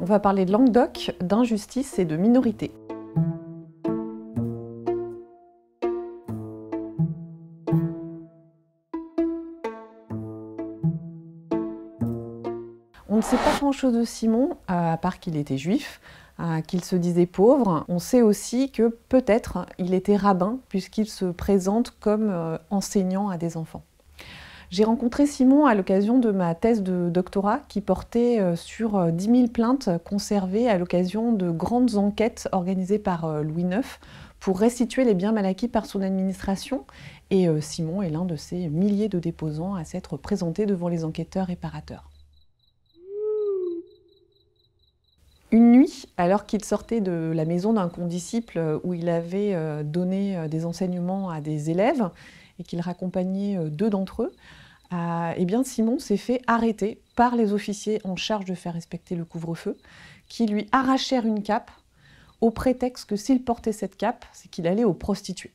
on va parler de Languedoc, d'injustice et de minorité. On ne sait pas grand-chose de Simon, à part qu'il était juif, qu'il se disait pauvre. On sait aussi que peut-être il était rabbin, puisqu'il se présente comme enseignant à des enfants. J'ai rencontré Simon à l'occasion de ma thèse de doctorat qui portait sur 10 000 plaintes conservées à l'occasion de grandes enquêtes organisées par Louis IX pour restituer les biens mal acquis par son administration. Et Simon est l'un de ces milliers de déposants à s'être présentés devant les enquêteurs réparateurs. Une nuit, alors qu'il sortait de la maison d'un condisciple où il avait donné des enseignements à des élèves, et qu'il raccompagnait deux d'entre eux, eh bien Simon s'est fait arrêter par les officiers en charge de faire respecter le couvre-feu, qui lui arrachèrent une cape, au prétexte que s'il portait cette cape, c'est qu'il allait aux prostituées.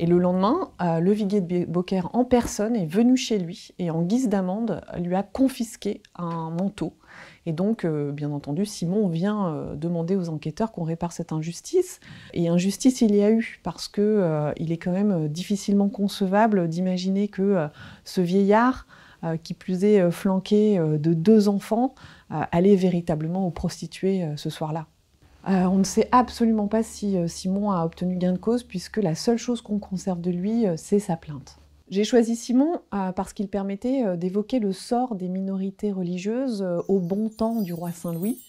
Et le lendemain, le viguier de Beaucaire en personne est venu chez lui et en guise d'amende, lui a confisqué un manteau. Et donc, bien entendu, Simon vient demander aux enquêteurs qu'on répare cette injustice. Et injustice, il y a eu, parce qu'il est quand même difficilement concevable d'imaginer que ce vieillard, qui plus est flanqué de deux enfants, allait véritablement aux prostituées ce soir-là. On ne sait absolument pas si Simon a obtenu gain de cause, puisque la seule chose qu'on conserve de lui, c'est sa plainte. J'ai choisi Simon parce qu'il permettait d'évoquer le sort des minorités religieuses au bon temps du roi Saint-Louis.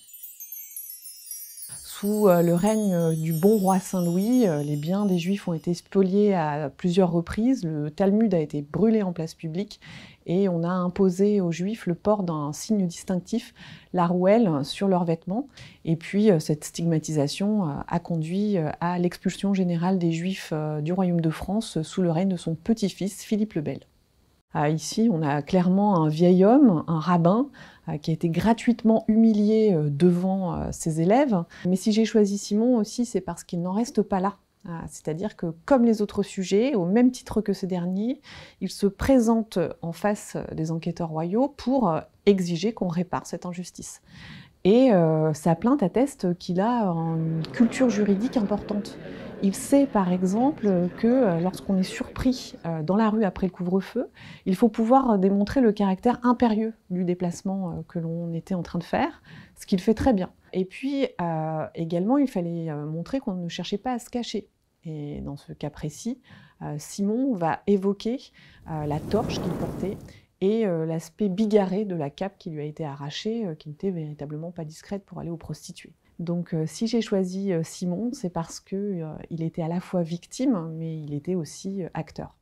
Sous le règne du bon roi Saint-Louis, les biens des Juifs ont été spoliés à plusieurs reprises, le Talmud a été brûlé en place publique et on a imposé aux Juifs le port d'un signe distinctif, la rouelle, sur leurs vêtements. Et puis cette stigmatisation a conduit à l'expulsion générale des Juifs du royaume de France sous le règne de son petit-fils Philippe le Bel. Ici, on a clairement un vieil homme, un rabbin, qui a été gratuitement humilié devant ses élèves. Mais si j'ai choisi Simon aussi, c'est parce qu'il n'en reste pas là. C'est-à-dire que, comme les autres sujets, au même titre que ce dernier, il se présente en face des enquêteurs royaux pour exiger qu'on répare cette injustice. Et sa plainte atteste qu'il a une culture juridique importante. Il sait par exemple que lorsqu'on est surpris dans la rue après le couvre-feu, il faut pouvoir démontrer le caractère impérieux du déplacement que l'on était en train de faire, ce qu'il fait très bien. Et puis également, il fallait montrer qu'on ne cherchait pas à se cacher. Et dans ce cas précis, Simon va évoquer la torche qu'il portait et l'aspect bigarré de la cape qui lui a été arrachée, qui n'était véritablement pas discrète pour aller aux prostituées. Donc si j'ai choisi Simon, c'est parce qu'il était à la fois victime, mais il était aussi acteur.